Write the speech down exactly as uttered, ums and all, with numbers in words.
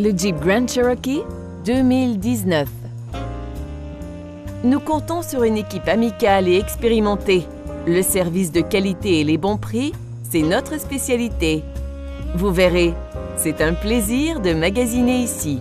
le Jeep Grand Cherokee deux mille dix-neuf. Nous comptons sur une équipe amicale et expérimentée. Le service de qualité et les bons prix, c'est notre spécialité. Vous verrez, c'est un plaisir de magasiner ici.